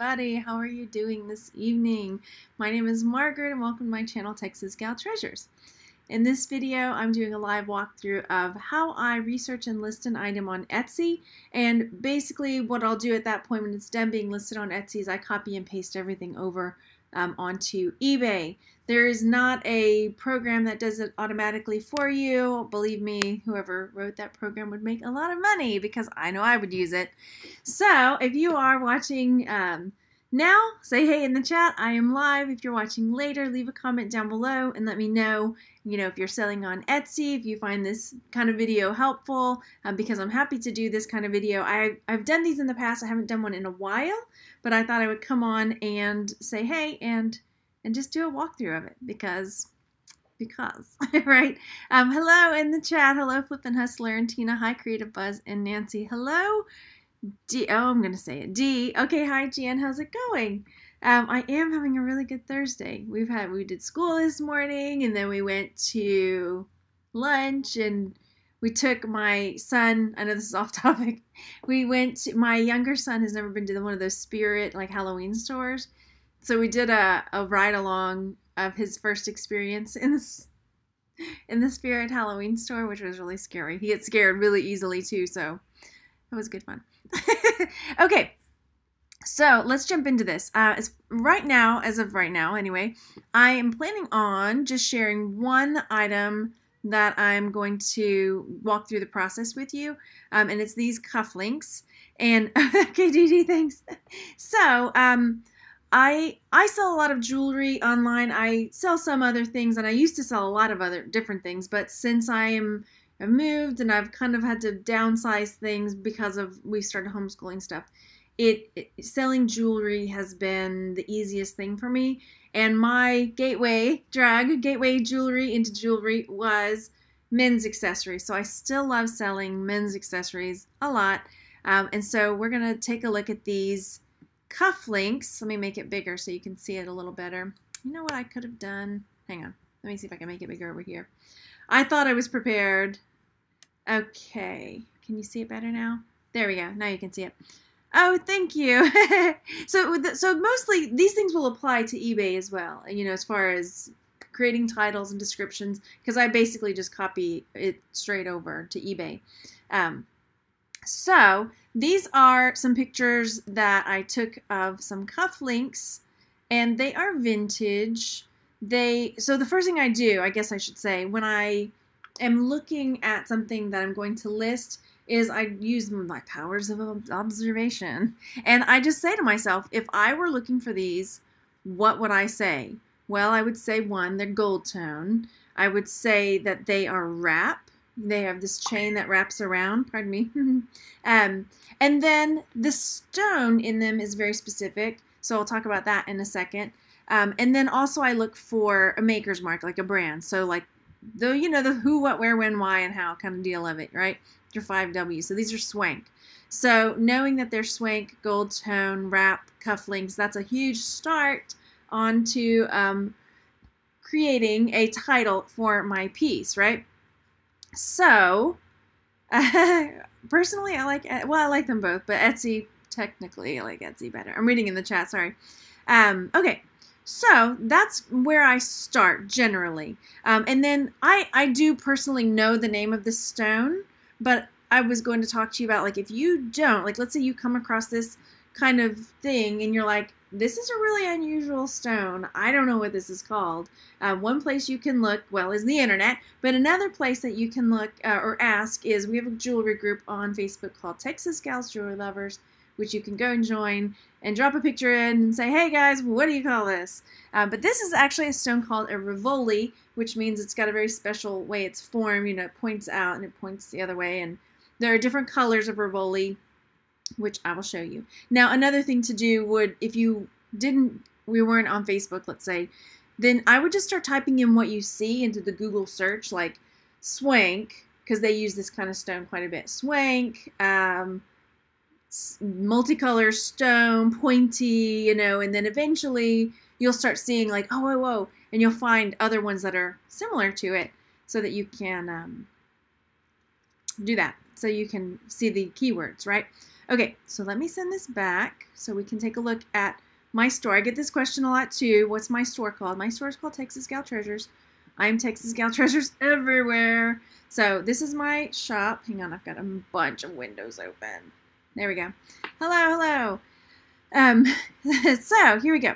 everybody. How are you doing this evening? My name is Margaret and welcome to my channel, Texas Gal Treasures. In this video, I'm doing a live walkthrough of how I research and list an item on Etsy. And basically what I'll do at that point when it's done being listed on Etsy is I copy and paste everything over onto eBay. There is not a program that does it automatically for you. Believe me, whoever wrote that program would make a lot of money because I know I would use it. So if you are watching now, say hey in the chat, I am live. If you're watching later, leave a comment down below and let me know, you know, if you're selling on Etsy, if you find this kind of video helpful, because I'm happy to do this kind of video. I've done these in the past. I haven't done one in a while, but I thought I would come on and say hey and just do a walkthrough of it because, right? Hello in the chat. Hello, Flippin' Hustler and Tina. Hi, Creative Buzz and Nancy. Hello, D. Oh, I'm going to say it. D. Okay, hi, Jan. How's it going? I am having a really good Thursday. We did school this morning, and then we went to lunch, and we took my son. I know this is off topic. My younger son has never been to one of those spirit, like, Halloween stores. So we did a ride along of his first experience in the spirit Halloween store, which was really scary. He gets scared really easily too, so that was good fun. Okay. So let's jump into this. As of right now, anyway, I am planning on just sharing one item that I'm going to walk through the process with you, and it's these cufflinks. And okay, DD, thanks. So I sell a lot of jewelry online. I sell some other things, and I used to sell a lot of other different things. But since I've moved and I've kind of had to downsize things because of we started homeschooling stuff. Selling jewelry has been the easiest thing for me, and my gateway jewelry into jewelry was men's accessories. So I still love selling men's accessories a lot, and so we're gonna take a look at these cufflinks. Let me make it bigger so you can see it a little better. You know what I could have done? Hang on. Let me see if I can make it bigger over here. I thought I was prepared. Okay, can you see it better now? There we go. Now you can see it. Oh, thank you. So mostly these things will apply to eBay as well, you know, as far as creating titles and descriptions, because I basically just copy it straight over to eBay. So these are some pictures that I took of some cufflinks, and they are vintage. So the first thing I do, I guess I should say, when I am looking at something that I'm going to list is I use my powers of observation. And I just say to myself, if I were looking for these, what would I say? Well, I would say, one, they're gold tone. I would say that they are wrap. They have this chain that wraps around. Pardon me. And then the stone in them is very specific. So I'll talk about that in a second. And then also I look for a maker's mark, like a brand. So like, the who, what, where, when, why, and how kind of deal of it, right? Your 5W. So these are Swank. So knowing that they're Swank, gold tone, wrap, cufflinks, that's a huge start onto creating a title for my piece, right? So personally, I like them both, but Etsy, technically, I like Etsy better. I'm reading in the chat, sorry. Okay. So that's where I start generally. And then I do personally know the name of the stone, but I was going to talk to you about, like, if you don't, like, let's say you come across this kind of thing and you're like, this is a really unusual stone. I don't know what this is called. One place you can look, well, is the internet, but another place that you can look or ask is we have a jewelry group on Facebook called Texas Gals Jewelry Lovers, which you can go and join and drop a picture in and say, hey guys, what do you call this? But this is actually a stone called a Rivoli, which means it's got a very special way it's formed. You know, it points out and it points the other way. And there are different colors of Rivoli, which I will show you. Now, another thing to do would, if you didn't, we weren't on Facebook, let's say, then I would just start typing in what you see into the Google search, like Swank, because they use this kind of stone quite a bit. Swank, multicolor stone, pointy, you know, and then eventually you'll start seeing like, oh, whoa, whoa, and you'll find other ones that are similar to it so that you can do that. So you can see the keywords, right? Okay, so let me send this back so we can take a look at my store. I get this question a lot too. What's my store called? My store is called Texas Gal Treasures. I'm Texas Gal Treasures everywhere. So this is my shop. Hang on, I've got a bunch of windows open. There we go. Hello, hello. So here we go.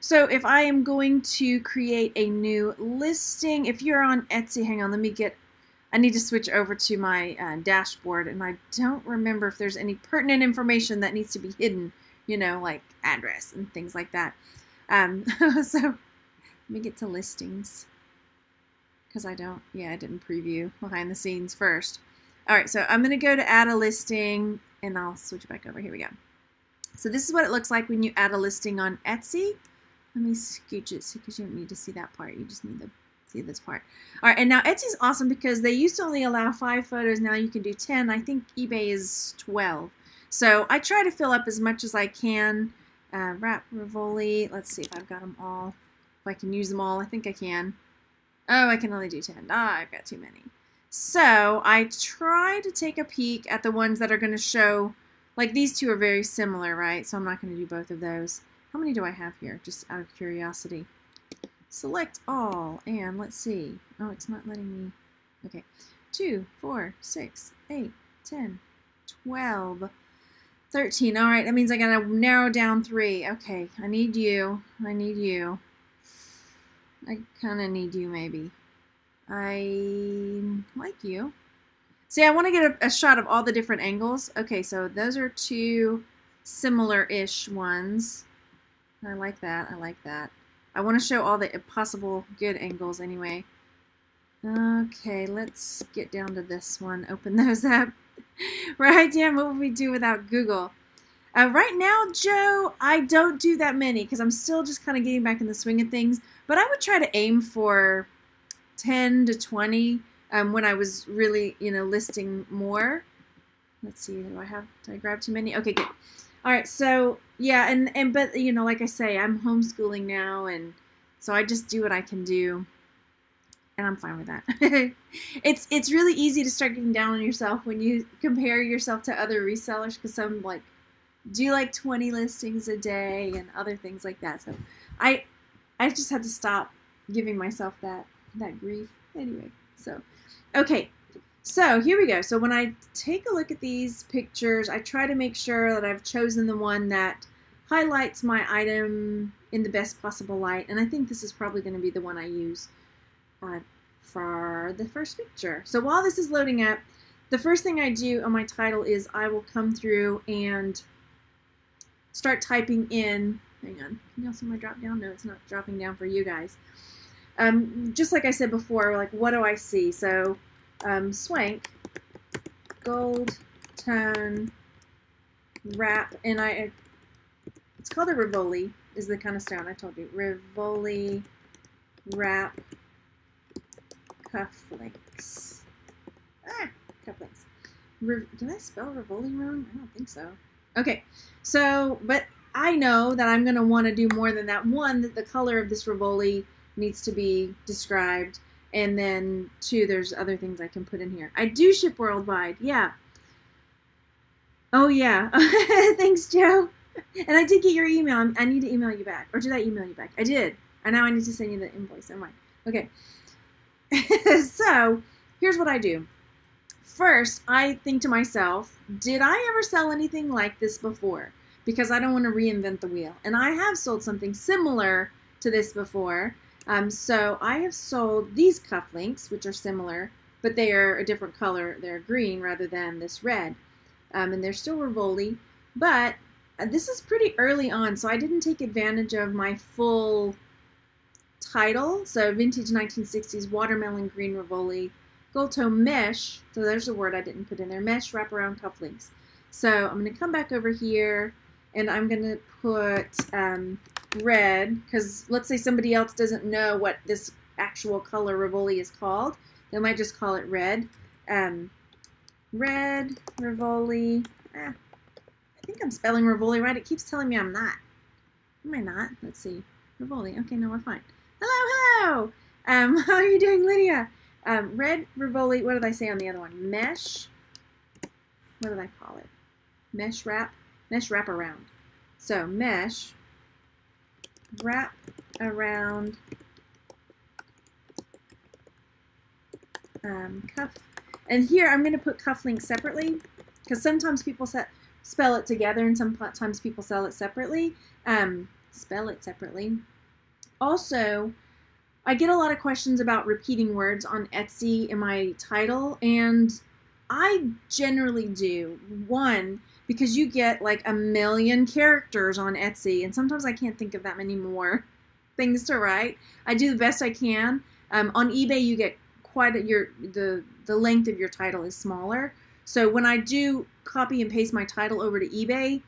So if I am going to create a new listing, if you're on Etsy, hang on, let me get, I need to switch over to my dashboard, and I don't remember if there's any pertinent information that needs to be hidden, you know, like address and things like that. So let me get to listings, because I don't, I didn't preview behind the scenes first. All right, so I'm going to go to add a listing, and I'll switch back over. Here we go. So this is what it looks like when you add a listing on Etsy. Let me scooch it because you don't need to see that part. You just need to see this part. All right, and now Etsy's awesome because they used to only allow 5 photos. Now you can do 10. I think eBay is 12. So I try to fill up as much as I can. Wrap, Rivoli. Let's see if I've got them all. If I can use them all. I think I can. Oh, I can only do 10. Ah, I've got too many. So I try to take a peek at the ones that are going to show. Like these two are very similar, right? So I'm not going to do both of those. How many do I have here? Just out of curiosity. Select all, and let's see. Oh, it's not letting me. Okay. 2, 4, 6, 8, 10, 12, 13. All right, that means I got to narrow down 3. Okay, I need you. I need you. I kind of need you, maybe. I like you. See, I want to get a shot of all the different angles. Okay, so those are 2 similar-ish ones. I like that. I like that. I want to show all the possible good angles anyway. Okay, let's get down to this one. Open those up. Right, Dan, what would we do without Google? Right now, Joe, I don't do that many because I'm still just kind of getting back in the swing of things. But I would try to aim for 10 to 20 when I was really, you know, listing more. Let's see. Do I have? Did I grab too many? Okay, good. All right, so yeah, and but you know, like I say, I'm homeschooling now, and so I just do what I can do, and I'm fine with that. It's really easy to start getting down on yourself when you compare yourself to other resellers, because some like do like 20 listings a day and other things like that. So I just had to stop giving myself that grief anyway. So okay. So here we go. So when I take a look at these pictures, I try to make sure that I've chosen the one that highlights my item in the best possible light. And I think this is probably going to be the one I use for the first picture. So while this is loading up, the first thing I do on my title is I will come through and start typing in. Hang on. Can y'all see my drop down? No, it's not dropping down for you guys. Just like I said before, like what do I see? So Swank, gold tone, wrap, and it's called a Rivoli, is the kind of stone I told you. Rivoli, wrap, cufflinks. Ah, cufflinks. Did I spell Rivoli wrong? I don't think so. Okay, so, but I know that I'm going to want to do more than that. One, that the color of this Rivoli needs to be described. And then 2, there's other things I can put in here. I do ship worldwide, yeah. Oh, yeah. Thanks, Joe. And I did get your email. I need to email you back. Or did I email you back? I did. And now I need to send you the invoice. Never mind. Okay. So here's what I do. First, I think to myself, did I ever sell anything like this before? Because I don't want to reinvent the wheel. And I have sold something similar to this before. So I have sold these cufflinks, which are similar, but they are a different color. They're green rather than this red, and they're still Rivoli, but this is pretty early on, so I didn't take advantage of my full title. So vintage 1960s watermelon green Rivoli, gold tone mesh, so there's a word I didn't put in there, mesh wraparound cufflinks. So I'm going to come back over here, and I'm going to put red, because let's say somebody else doesn't know what this actual color Rivoli is called. They might just call it red. Red, Rivoli. I think I'm spelling Rivoli right. It keeps telling me I'm not. Am I not? Let's see. Rivoli. Okay, no, we're fine. Hello, hello! How are you doing, Lydia? Red, Rivoli. What did I say on the other one? Mesh. What did I call it? mesh wrap around. So mesh wrap around cuff. And here I'm going to put cufflink separately because sometimes people spell it together and sometimes people sell it separately. Spell it separately. Also, I get a lot of questions about repeating words on Etsy in my title, and I generally do. One, because you get like 1 million characters on Etsy, and sometimes I can't think of that many more things to write. I do the best I can. On eBay, you get quite the length of your title is smaller. So when I do copy and paste my title over to eBay,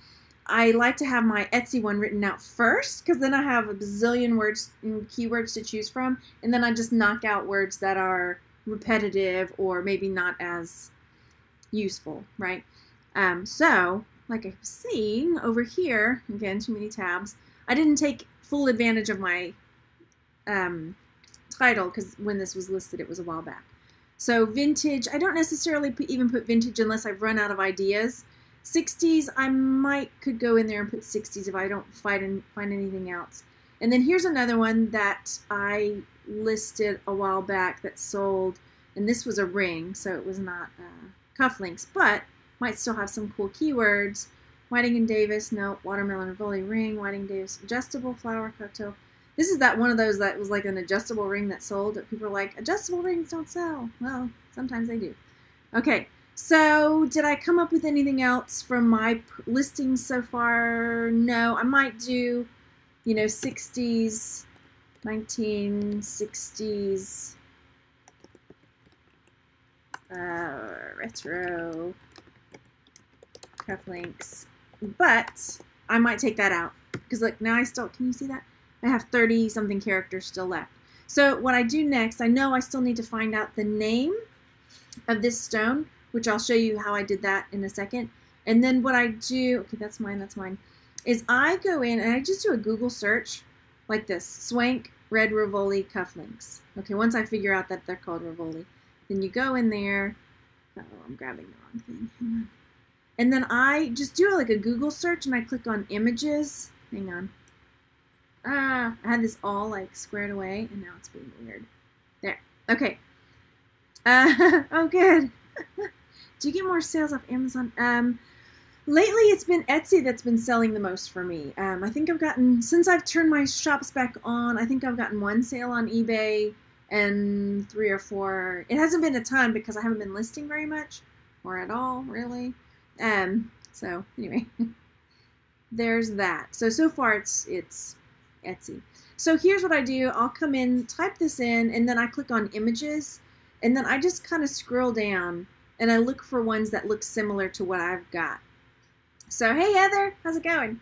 I like to have my Etsy one written out first, because then I have a bazillion words and keywords to choose from, and then I just knock out words that are repetitive or maybe not as useful, right? So, like I'm seeing over here, again, too many tabs, I didn't take full advantage of my title, because when this was listed, it was a while back. So vintage, I don't necessarily even put vintage unless I've run out of ideas. 60s, I could go in there and put 60s if I don't find anything else. And then here's another one that I listed a while back that sold, and this was a ring, so it was not cufflinks, but might still have some cool keywords. Whiting and Davis, no, watermelon Rivoli ring, Whiting Davis, adjustable flower cocktail. This is that one of those that was like an adjustable ring that sold, that people are like, adjustable rings don't sell. Well, sometimes they do. Okay. So, did I come up with anything else from my listings so far? No. I might do, you know, 60s, 1960s, retro cufflinks. But I might take that out because, look, now I still, can you see that? I have 30-something characters still left. So, what I do next, I know I still need to find out the name of this stone, which I'll show you how I did that in a second. And then what I do, okay, that's mine, is I go in and I just do a Google search like this, Swank Red Rivoli Cufflinks. Okay, once I figure out that they're called Rivoli, then you go in there, I'm grabbing the wrong thing, hang on. And then I just do like a Google search and I click on images, hang on. Ah, I had this all like squared away and now it's being weird. There, okay. Oh good. Do you get more sales off Amazon? Lately it's been Etsy that's been selling the most for me. I think I've gotten, since I've turned my shops back on, I think I've gotten 1 sale on eBay and 3 or 4. It hasn't been a ton because I haven't been listing very much or at all really. So anyway, there's that. So far it's Etsy. So here's what I do. I'll come in, type this in, and then I click on images, and then I just kind of scroll down and I look for ones that look similar to what I've got. So, hey Heather, how's it going?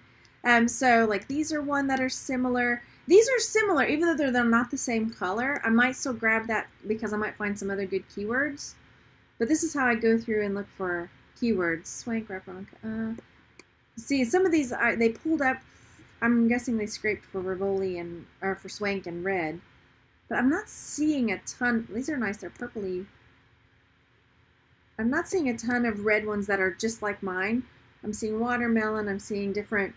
So like these are one that are similar. These are similar, even though they're not the same color. I might still grab that because I might find some other good keywords. But this is how I go through and look for keywords. Swank wrap on. See, some of these they pulled up. I'm guessing they scraped for Rivoli and or for Swank and red. But I'm not seeing a ton. These are nice. They're purpley. I'm not seeing a ton of red ones that are just like mine. I'm seeing watermelon. I'm seeing different.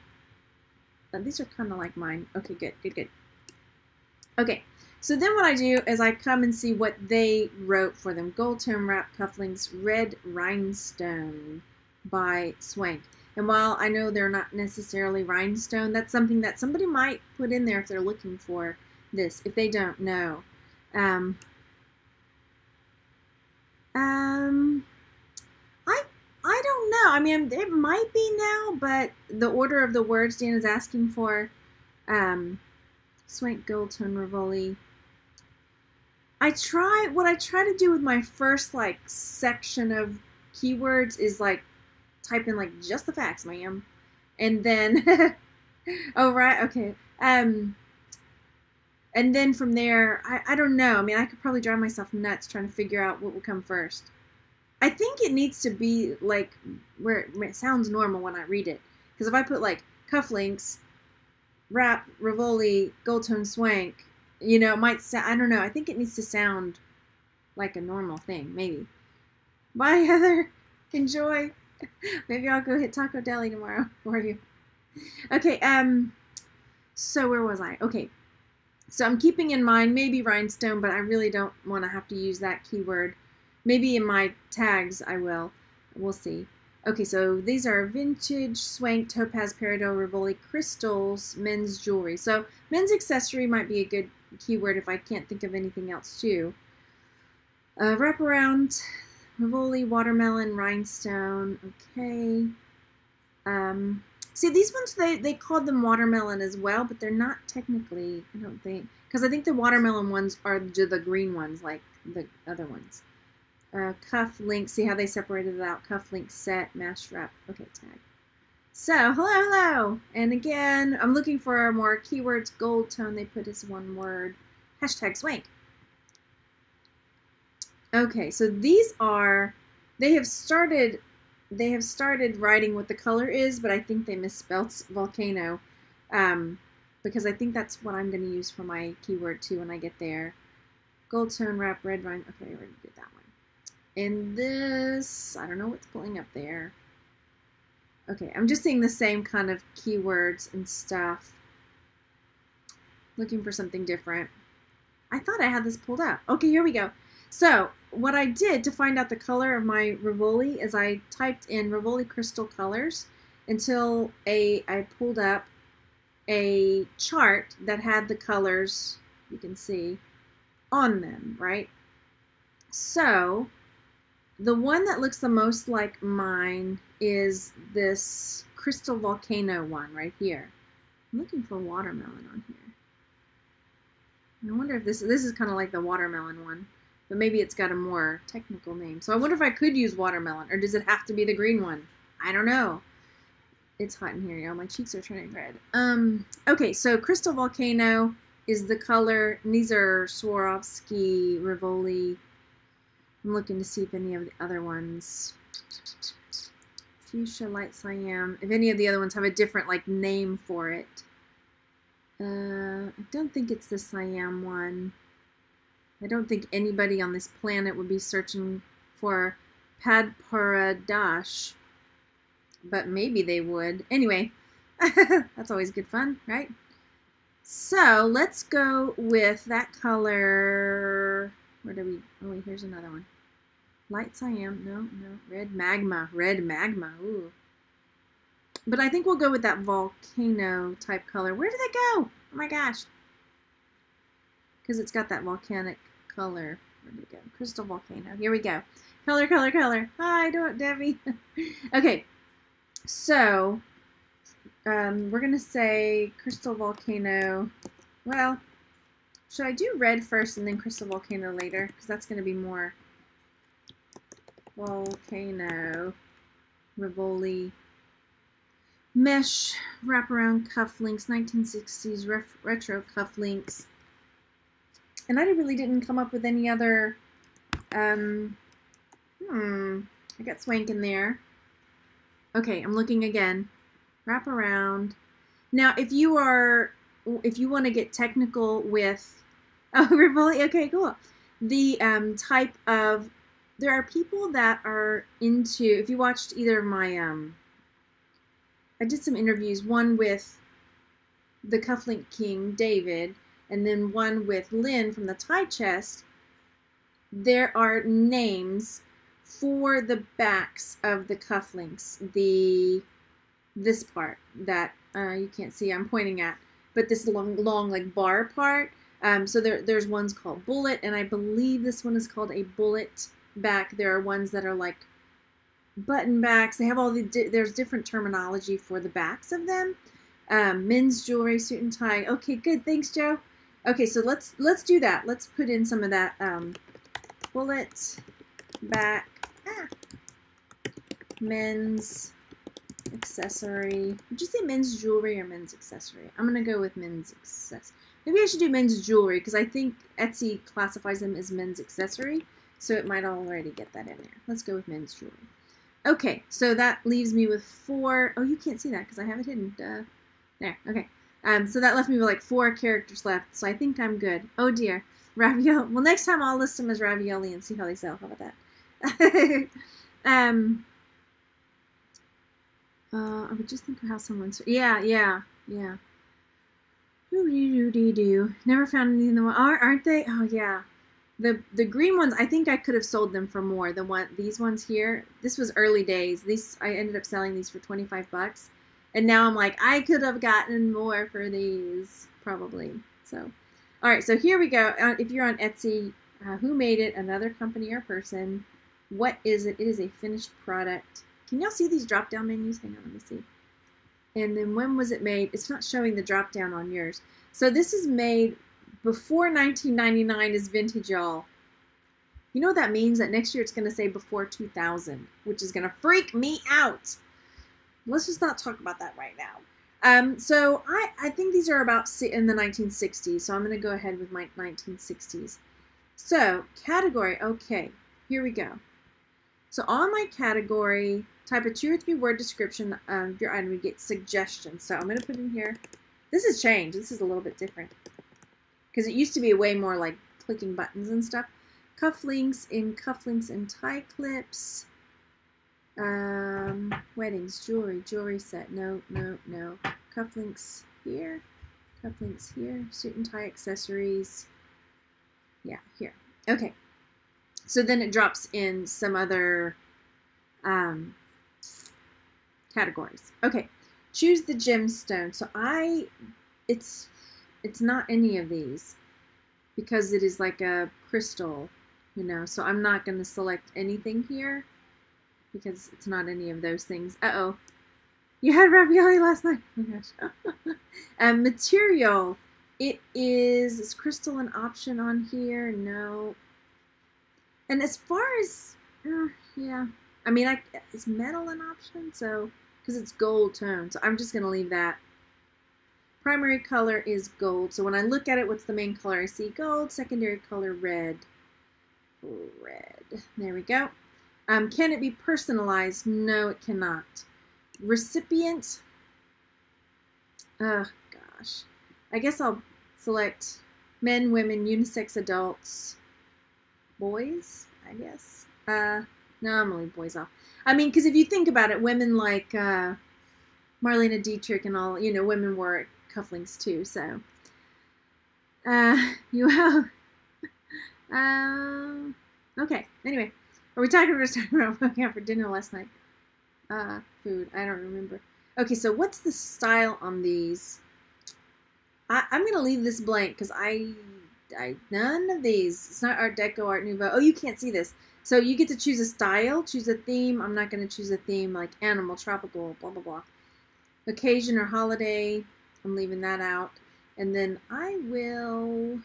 These are kind of like mine. Okay, good, good, good. Okay, so then what I do is I come and see what they wrote for them. Gold tone wrap cufflinks, red rhinestone by Swank. And while I know they're not necessarily rhinestone, that's something that somebody might put in there if they're looking for this. If they don't know. I don't know. I mean, it might be now, but the order of the words Dan is asking for, Swank, Gold Tone, Rivoli. What I try to do with my first, like, section of keywords is, like, type in, like, just the facts, ma'am. And then, oh, right, okay. And then from there, I don't know. I mean, I could probably drive myself nuts trying to figure out what will come first. I think it needs to be, like, where it sounds normal when I read it. Because if I put, like, cufflinks, wrap, Rivoli, gold tone Swank, you know, it might sound, I don't know. I think it needs to sound like a normal thing, maybe. Bye, Heather. Enjoy. Maybe I'll go hit Taco Deli tomorrow for you. Okay, so where was I? Okay, so I'm keeping in mind maybe rhinestone, but I really don't want to have to use that keyword. Maybe in my tags I will. We'll see. Okay, so these are vintage, swank, topaz, peridot, Rivoli crystals, men's jewelry. So men's accessory might be a good keyword if I can't think of anything else too. Wraparound, Rivoli, watermelon, rhinestone. Okay. See, these ones, they called them watermelon as well, but they're not technically, I don't think, because I think the watermelon ones are the green ones like the other ones. Cuff link, see how they separated it out. Cuff link set, mash wrap, okay, tag. So, hello, hello. And again, I'm looking for more keywords. Gold tone, they put as one word. Hashtag swank. Okay, so these are, they have started writing what the color is, but I think they misspelled volcano, because I think that's what I'm going to use for my keyword too when I get there. Gold tone wrap, red rind, okay, I already did that one. And this, I don't know what's pulling up there. Okay, I'm just seeing the same kind of keywords and stuff. Looking for something different. I thought I had this pulled up. Okay, here we go. So what I did to find out the color of my Rivoli is I typed in Rivoli crystal colors until I pulled up a chart that had the colors, you can see, on them, right? So the one that looks the most like mine is this crystal volcano one right here. I'm looking for watermelon on here. I wonder if this is kind of like the watermelon one, but maybe it's got a more technical name. So I wonder if I could use watermelon, or does it have to be the green one? I don't know. It's hot in here, y'all. My cheeks are turning red. Okay, so crystal volcano is the color, and these are Swarovski, Rivoli. I'm looking to see if any of the other ones, fuchsia, light cyan, if any of the other ones have a different like name for it. I don't think it's the cyan one. I don't think anybody on this planet would be searching for Padparadash, but maybe they would. Anyway, that's always good fun, right? So let's go with that color. Where do we, oh wait, here's another one. Light cyan, no, red magma, ooh. But I think we'll go with that volcano type color. Where did it go? Oh my gosh. Because it's got that volcanic color. Where did it go? Crystal volcano, here we go. Color. Hi, don't Debbie. Okay, so we're gonna say crystal volcano, well, should I do red first and then crystal volcano later? Because that's going to be more volcano, Rivoli, mesh, wraparound cufflinks, 1960s retro cufflinks. And I really didn't come up with any other, I got swank in there. Okay, I'm looking again. Wraparound. Now, if you want to get technical with, oh, Rivoli, okay, cool. The type of, there are people that are into, if you watched either of my, I did some interviews, one with the Cufflink King, David, and then one with Lynn from the Tie Chest. There are names for the backs of the cufflinks, this part that you can't see I'm pointing at, but this long like bar part. So there's ones called bullet, and I believe this one is called a bullet back. There are ones that are like button backs. They have all the, there's different terminology for the backs of them. Men's jewelry, suit and tie. Okay, good, thanks, Joe. Okay, so let's do that. Let's put in some of that bullet back, men's accessory. Did you say men's jewelry or men's accessory? I'm gonna go with men's accessory. Maybe I should do men's jewelry because I think Etsy classifies them as men's accessory, so it might already get that in there. Let's go with men's jewelry. Okay, so that leaves me with four. Oh, you can't see that because I have it hidden. Duh. There. Okay. So that left me with like 4 characters left. So I think I'm good. Oh dear, ravioli. Well, next time I'll list them as ravioli and see how they sell. How about that? I would just think of how someone... Yeah. Do. Never found anything in the one. Aren't they? Oh, yeah. The green ones, I think I could have sold them for more than these ones here. This was early days. These, I ended up selling these for 25 bucks. And now I'm like, I could have gotten more for these, probably. So, all right, so here we go. If you're on Etsy, who made it? Another company or person. What is it? It is a finished product. Can y'all see these drop-down menus? Hang on, let me see. And then when was it made? It's not showing the drop-down on yours. So this is made before 1999 is vintage, y'all. You know what that means? That next year it's going to say before 2000, which is going to freak me out. Let's just not talk about that right now. So I think these are about in the 1960s, so I'm going to go ahead with my 1960s. So category, okay, here we go. So on my category, type a 2 or 3 word description of your item. We get suggestions. So I'm going to put in here. This has changed. This is a little bit different because it used to be way more like clicking buttons and stuff. Cufflinks and tie clips. Weddings, jewelry set. No. Cufflinks here. Suit and tie accessories. Yeah, here. Okay. So then it drops in some other categories. Okay, choose the gemstone. So it's not any of these because it is like a crystal, you know. So I'm not going to select anything here because it's not any of those things. Uh-oh, you had ravioli last night. Oh my gosh. Material. Is crystal an option on here? No. And as far as, yeah, I mean, is metal an option? So, because it's gold tone, so I'm just going to leave that. Primary color is gold, so when I look at it, what's the main color? I see gold, secondary color red. Red, there we go. Can it be personalized? No, it cannot. Recipient? Oh, gosh. I guess I'll select men, women, unisex adults. Boys, I guess. No, I'm gonna leave boys off. I mean, because if you think about it, women like Marlene Dietrich and all, you know, women wore cufflinks too. So, you have. Okay. Anyway, we were talking about what we had for dinner last night. Food. I don't remember. Okay. So, what's the style on these? I'm gonna leave this blank because none of these. It's not Art Deco, Art Nouveau. Oh, you can't see this. So you get to choose a style, choose a theme. I'm not going to choose a theme like animal, tropical, blah, blah, blah. Occasion or holiday. I'm leaving that out. And then I will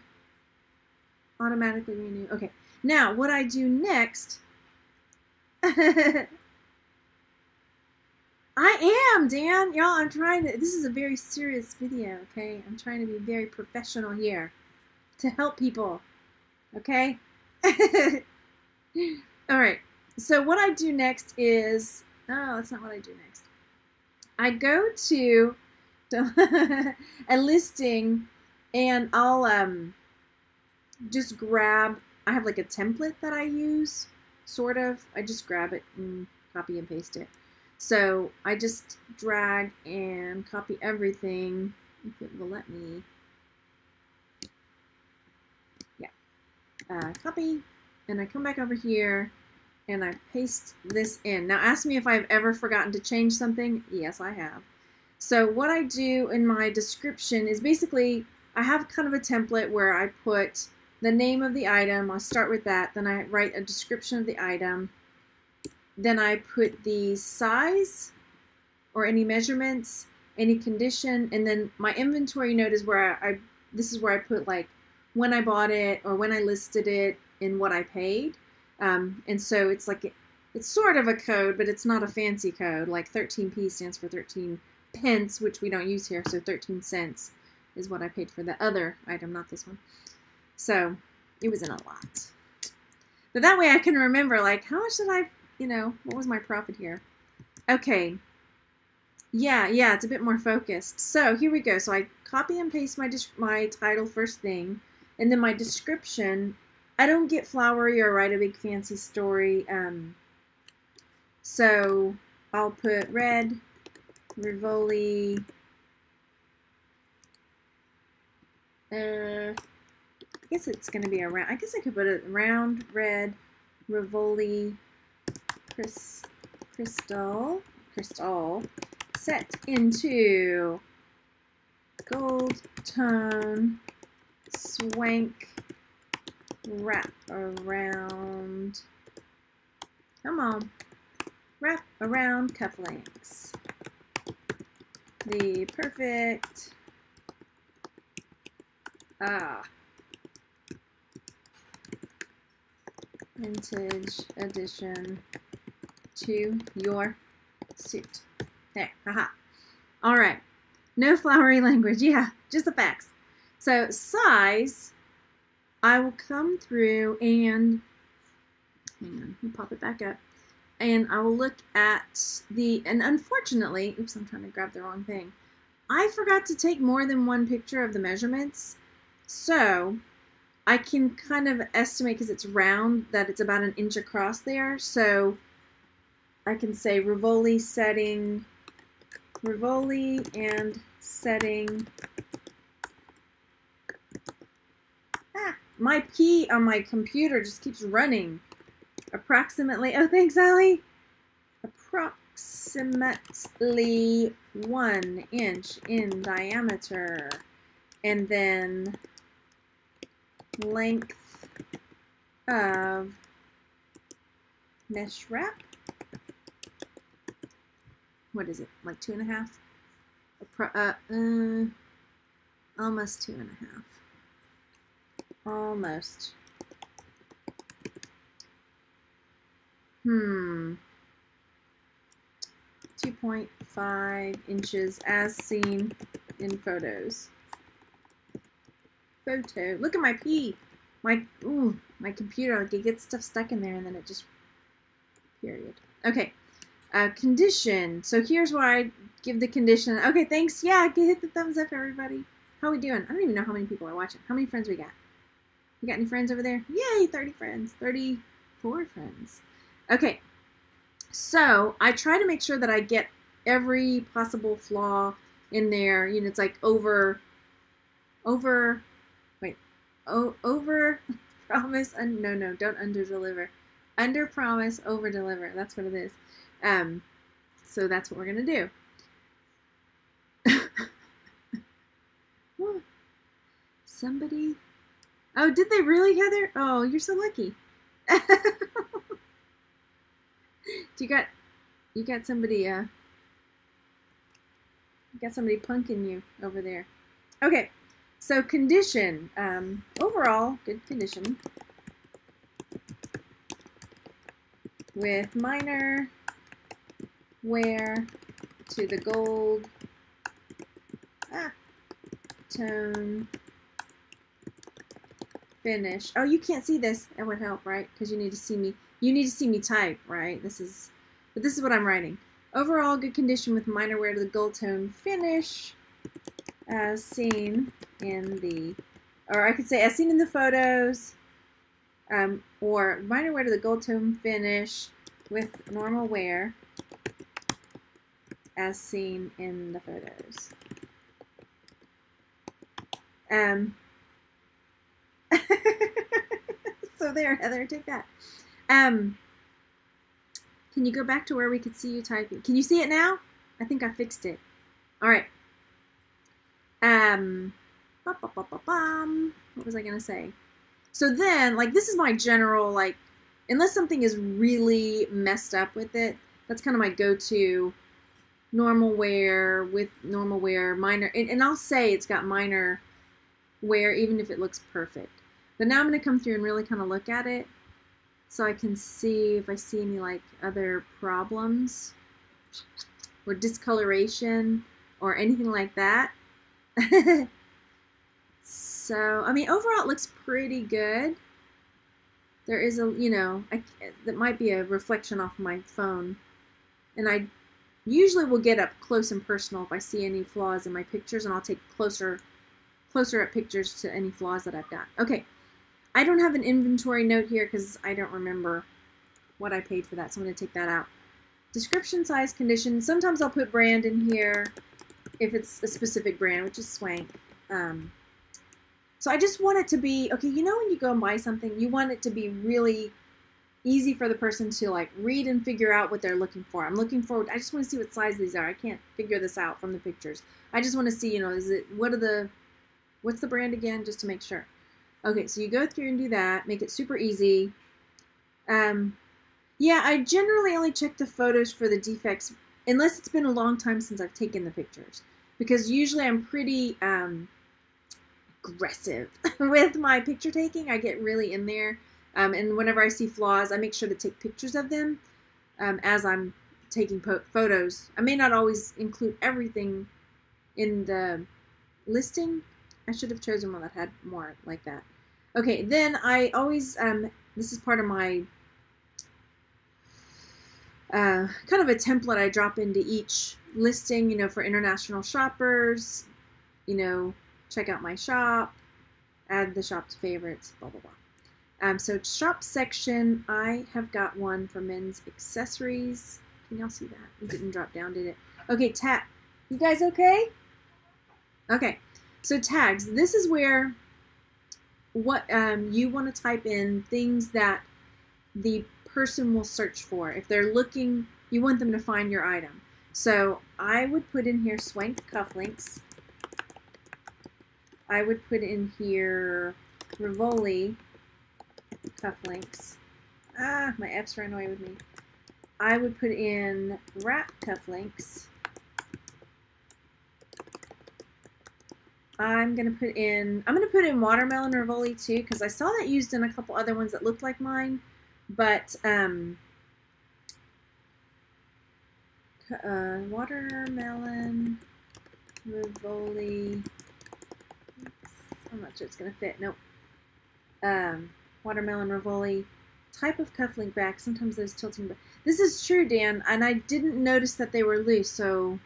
automatically renew. Okay. Now, what I do next. I am, Dan. Y'all, I'm trying to. This is a very serious video, okay? I'm trying to be very professional here. To help people, okay? All right, so what I do next is, oh, that's not what I do next. I go to a listing and I'll just grab, I have like a template that I use, sort of. I just grab it and copy and paste it. So I just drag and copy everything, if it will let me. Copy, and I come back over here and I paste this in. Now ask me if I've ever forgotten to change something. Yes, I have. So what I do in my description is basically I have kind of a template where I put the name of the item. I'll start with that. Then I write a description of the item. Then I put the size or any measurements, any condition, and then my inventory note is where this is where I put like when I bought it or when I listed it and what I paid. And so it's like, it's sort of a code, but it's not a fancy code. Like 13p stands for 13 pence, which we don't use here. So 13 cents is what I paid for the other item, not this one. So it was in a lot. But that way I can remember like, how much did I, you know, what was my profit here? Okay. Yeah, it's a bit more focused. So here we go. So I copy and paste my title first thing. And then my description, I don't get flowery or write a big fancy story. So I'll put red Rivoli. I guess it's going to be around. I guess I could put a round red Rivoli crystal set into gold tone swank wrap around. Come on, wrap around cufflinks. The perfect. Vintage edition to your suit. There, haha. All right, no flowery language. Yeah, just the facts. So size, I will come through and hang on, let me pop it back up, and I will look at the. And unfortunately, oops, I'm trying to grab the wrong thing. I forgot to take more than one picture of the measurements. So I can kind of estimate, because it's round, that it's about 1 inch across there. So I can say Rivoli and setting. Ah, my P on my computer just keeps running. Approximately, oh thanks Allie. Approximately 1 inch in diameter, and then length of mesh wrap. What is it? Like 2.5? Almost 2.5. Almost. Hmm. 2.5 inches as seen in photos. Photo. Look at my P. My computer, like it gets stuff stuck in there and then it just, period. Okay, condition. So here's where I give the condition. Okay, thanks. Yeah, hit the thumbs up, everybody. How we doing? I don't even know how many people are watching. How many friends we got? You got any friends over there? Yay, 30 friends, 34 friends. Okay, so I try to make sure that I get every possible flaw in there. You know, it's like over promise, and no, don't under deliver. Under promise, over deliver. That's what it is. So that's what we're gonna do. Somebody, oh, did they really, Heather? Oh, you're so lucky. You got somebody, you got somebody punking you over there. Okay. So condition, overall, good condition, with minor wear to the gold tone finish. Oh, you can't see this. That would help, right? Because you need to see me. You need to see me type, right? This is what I'm writing. Overall, good condition with minor wear to the gold tone finish, as seen in the, or I could say as seen in the photos, or minor wear to the gold tone finish with normal wear as seen in the photos. So there, Heather, take that. Can you go back to where we could see you typing? Can you see it now? I think I fixed it. All right. What was I gonna say? So then, like, this is my general, like, unless something is really messed up with it, that's kind of my go-to. Normal wear with normal wear, minor, and I'll say it's got minor wear even if it looks perfect. But now I'm gonna come through and really kind of look at it, so I can see if I see any like other problems or discoloration or anything like that. So, I mean, overall it looks pretty good. There is a, you know, that might be a reflection off my phone. And I usually will get up close and personal if I see any flaws in my pictures, and I'll take closer up pictures to any flaws that I've got. Okay, I don't have an inventory note here because I don't remember what I paid for that, so I'm going to take that out. Description, size, condition. Sometimes I'll put brand in here if it's a specific brand, which is Swank. So I just want it to be, okay, you know when you go and buy something, you want it to be really easy for the person to like read and figure out what they're looking for. I'm looking forward, I just want to see what size these are. I can't figure this out from the pictures. I just want to see, you know, what's the brand again, just to make sure. Okay, so you go through and do that, make it super easy. Yeah, I generally only check the photos for the defects, unless it's been a long time since I've taken the pictures, because usually I'm pretty aggressive with my picture taking. I get really in there, and whenever I see flaws, I make sure to take pictures of them as I'm taking photos. I may not always include everything in the listing. I should have chosen one that had more like that. Okay, then I always, this is part of my kind of a template I drop into each listing, you know, for international shoppers, you know, check out my shop, add the shop to favorites, blah, blah, blah. So shop section, I have got one for men's accessories. Can y'all see that? It didn't drop down, did it? Okay, tag. You guys okay? Okay. So tags, this is where what you want to type in things that the person will search for. If they're looking, you want them to find your item. So I would put in here Swank cufflinks. I would put in here Rivoli cufflinks. Ah, my F's ran away with me. I would put in wrap cufflinks. I'm gonna put in watermelon Rivoli too, because I saw that used in a couple other ones that looked like mine, but watermelon Rivoli. I'm not sure it's gonna fit. Nope. Watermelon Rivoli type of cufflink back. Sometimes those tilting back. This is true, Dan, and I didn't notice that they were loose. So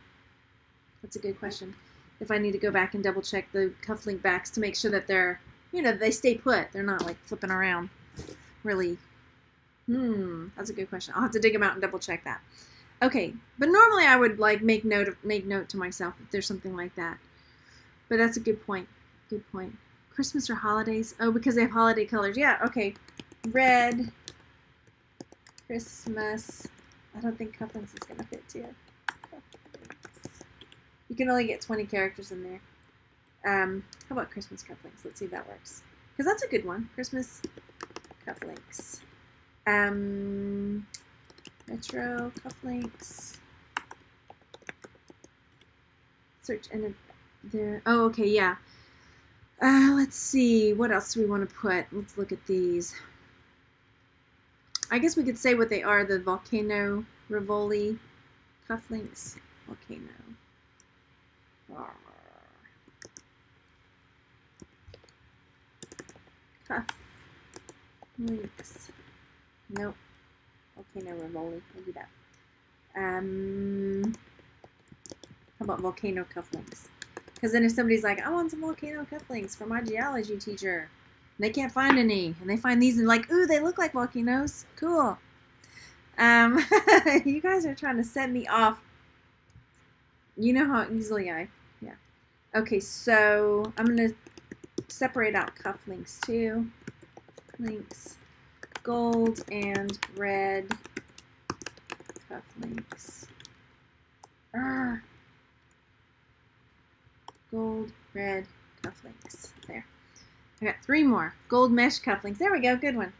that's a good question. If I need to go back and double check the cufflink backs to make sure that they're, you know, they stay put. They're not like flipping around really. That's a good question. I'll have to dig them out and double check that. Okay. But normally I would like make note to myself if there's something like that. But that's a good point. Good point. Christmas or holidays? Oh, because they have holiday colors. Yeah. Okay. Red. Christmas. I don't think cufflinks is going to fit too. You can only get 20 characters in there. How about Christmas cufflinks? Let's see if that works. Because that's a good one. Christmas cufflinks. Retro cufflinks. Search and there. Oh, okay, yeah. Let's see. What else do we want to put? Let's look at these. I guess we could say what they are. The Volcano Rivoli cufflinks. Volcano. Cuff links. Nope. Volcano Rivoli. We'll do that. How about volcano cufflinks? Because then if somebody's like, I want some volcano cufflinks for my geology teacher, and they can't find any, and they find these and like, ooh, they look like volcanoes. Cool. You guys are trying to set me off. You know how easily I, yeah. Okay, so I'm going to separate out cufflinks too. Links, gold and red cufflinks. Gold, red cufflinks. There. I got three more. Gold mesh cufflinks. There we go. Good one.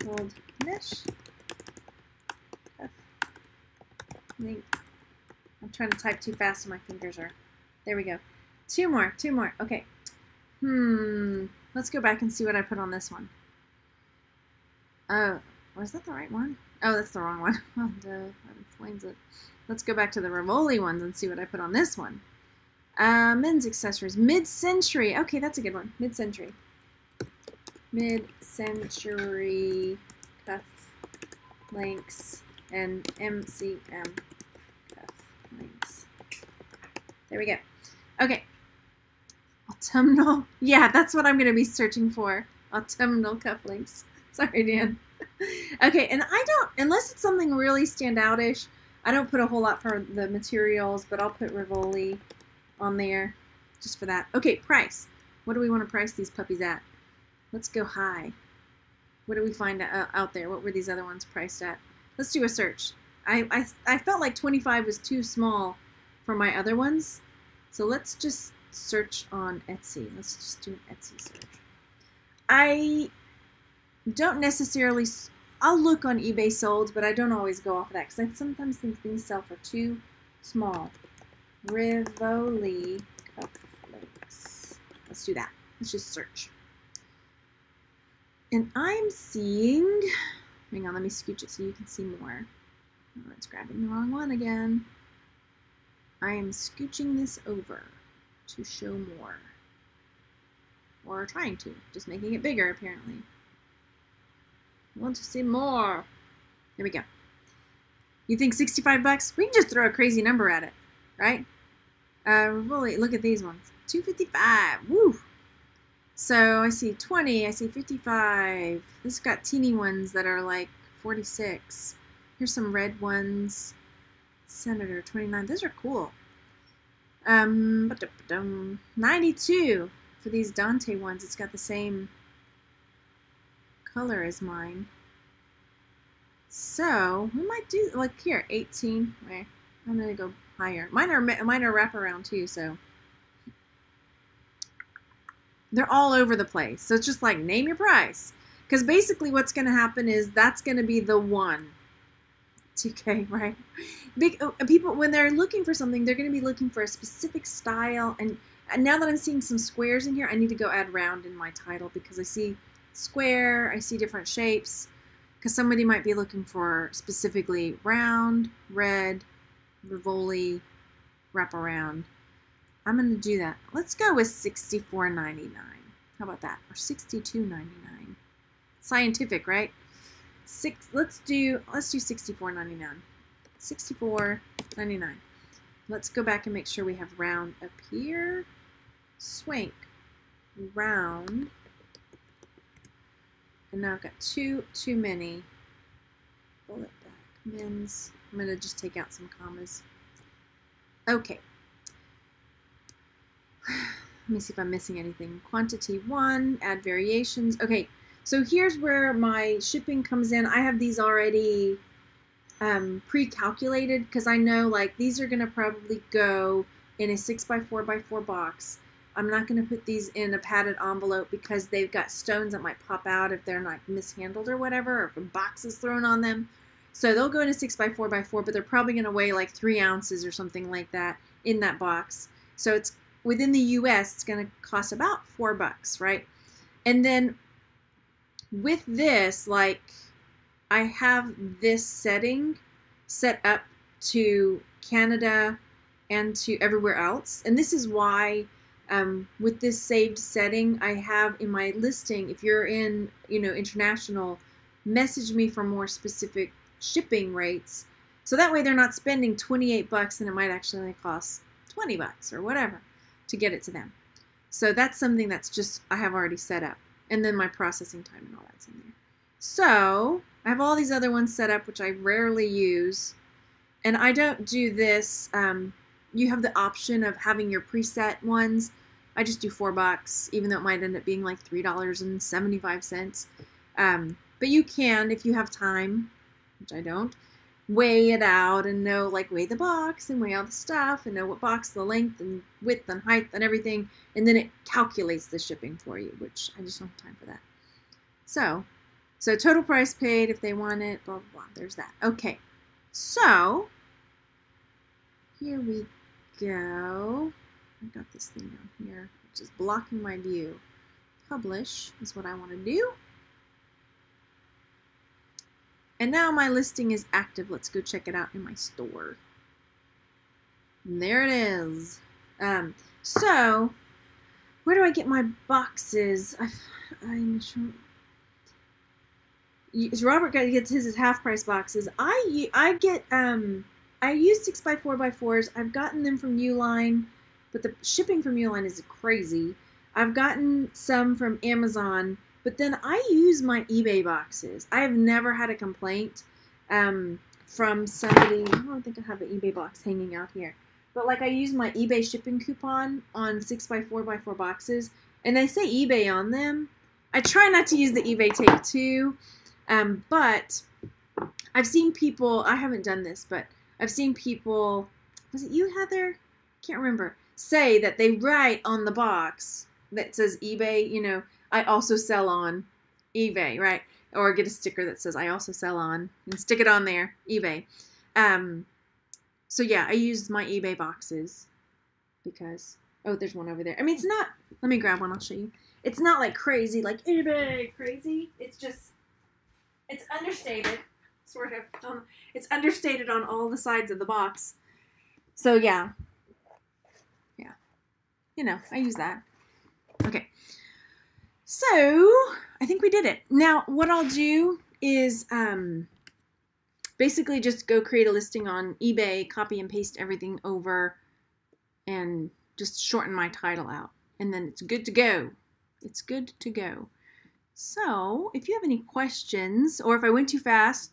Gold mesh cufflinks. I'm trying to type too fast and my fingers are... There we go. Two more. Two more. Okay. Let's go back and see what I put on this one. Oh, was that the right one? Oh, that's the wrong one. Oh, duh. That explains it. Let's go back to the Rivoli ones and see what I put on this one. Men's accessories. Mid-century. Okay, that's a good one. Mid-century. Mid-century cuff links and MCM. There we go. Okay. Autumnal. Yeah, that's what I'm going to be searching for. Autumnal cufflinks. Sorry, Dan. Okay, and I don't, unless it's something really standout-ish, I don't put a whole lot for the materials, but I'll put Rivoli on there just for that. Okay, price. What do we want to price these puppies at? Let's go high. What do we find out there? What were these other ones priced at? Let's do a search. I felt like 25 was too small for my other ones, so let's just search on Etsy. Let's just do an Etsy search. I don't necessarily, I'll look on eBay sold, but I don't always go off of that because I sometimes think things sell for too small. Rivoli cufflinks. Let's do that. Let's just search. And I'm seeing, hang on, let me scooch it so you can see more. Oh, it's grabbing the wrong one again. I am scooching this over to show more. Or trying to, just making it bigger apparently. I want to see more. There we go. You think 65 bucks? We can just throw a crazy number at it, right? Really, look at these ones. $2.55, woo! So I see 20, I see 55. This has got teeny ones that are like 46. Here's some red ones. Senator 29. Those are cool. 92 for these Dante ones. It's got the same color as mine. So we might do like here 18. Wait, I'm gonna go higher. Mine are wraparound too, so. They're all over the place. So it's just like, name your price. Because basically what's going to happen is that's going to be the one. 2K, right? People, when they're looking for something, they're going to be looking for a specific style. And now that I'm seeing some squares in here, I need to go add round in my title because I see square, I see different shapes. Because somebody might be looking for specifically round, red, Rivoli, wraparound. I'm going to do that. Let's go with $64.99. How about that? Or $62.99. Scientific, right? Let's do $64.99. $64.99. Let's go back and make sure we have round up here. Swank. Round. And now I've got two too many. Pull it back. Men's. I'm going to just take out some commas. Okay. Let me see if I'm missing anything. Quantity 1, add variations. Okay, so here's where my shipping comes in. I have these already pre-calculated because I know like these are going to probably go in a 6x4x4 box. I'm not going to put these in a padded envelope because they've got stones that might pop out if they're not mishandled or whatever, or boxes thrown on them. So they'll go in a 6x4x4, but they're probably going to weigh like 3 ounces or something like that in that box. So it's within the U.S., it's going to cost about $4, right? And then with this, like, I have this setting set up to Canada and to everywhere else. And this is why with this saved setting, I have in my listing, if you're in, you know, international, message me for more specific shipping rates. So that way they're not spending 28 bucks and it might actually only cost 20 bucks or whatever to get it to them. So that's something that's just, I have already set up. And then my processing time and all that's in there. So I have all these other ones set up, which I rarely use. And I don't do this. You have the option of having your preset ones. I just do $4, even though it might end up being like $3.75. But you can, if you have time, which I don't, weigh it out and know, like, weigh the box and weigh all the stuff and know what box, the length and width and height and everything, and then it calculates the shipping for you, which I just don't have time for that. So total price paid if they want it, blah, blah, blah. There's that. Okay, so here we go. I've got this thing down here, which is blocking my view. Publish is what I want to do. And now my listing is active. Let's go check it out in my store. And there it is. So where do I get my boxes? I'm sure Robert gets his half-price boxes. I use 6x4x4s. I've gotten them from Uline, but the shipping from Uline is crazy. I've gotten some from Amazon. But then I use my eBay boxes. I have never had a complaint. from somebody. I don't think I have an eBay box hanging out here. But like I used my eBay shipping coupon on 6x4x4 boxes, and they say eBay on them. I try not to use the eBay tape too, but I've seen people, I haven't done this, but I've seen people, was it you, Heather? Can't remember. Say that they write on the box that says eBay, you know, I also sell on eBay, right? Or get a sticker that says I also sell on and stick it on there, eBay. So yeah, I used my eBay boxes because, oh, there's one over there. I mean, it's not, let me grab one, I'll show you. It's not like crazy, like eBay crazy. It's just, it's understated, sort of. It's understated on all the sides of the box. So yeah, you know, I use that. Okay, so I think we did it. Now what I'll do is basically just go create a listing on eBay, copy and paste everything over, and just shorten my title out, and then it's good to go. It's good to go. So if you have any questions or if I went too fast,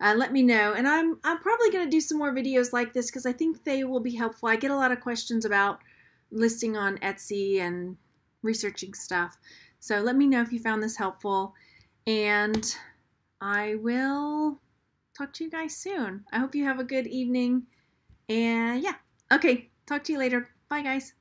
let me know. And I'm probably going to do some more videos like this because I think they will be helpful. I get a lot of questions about listing on Etsy and researching stuff. So let me know if you found this helpful. And I will talk to you guys soon. I hope you have a good evening. And yeah. Okay. Talk to you later. Bye, guys.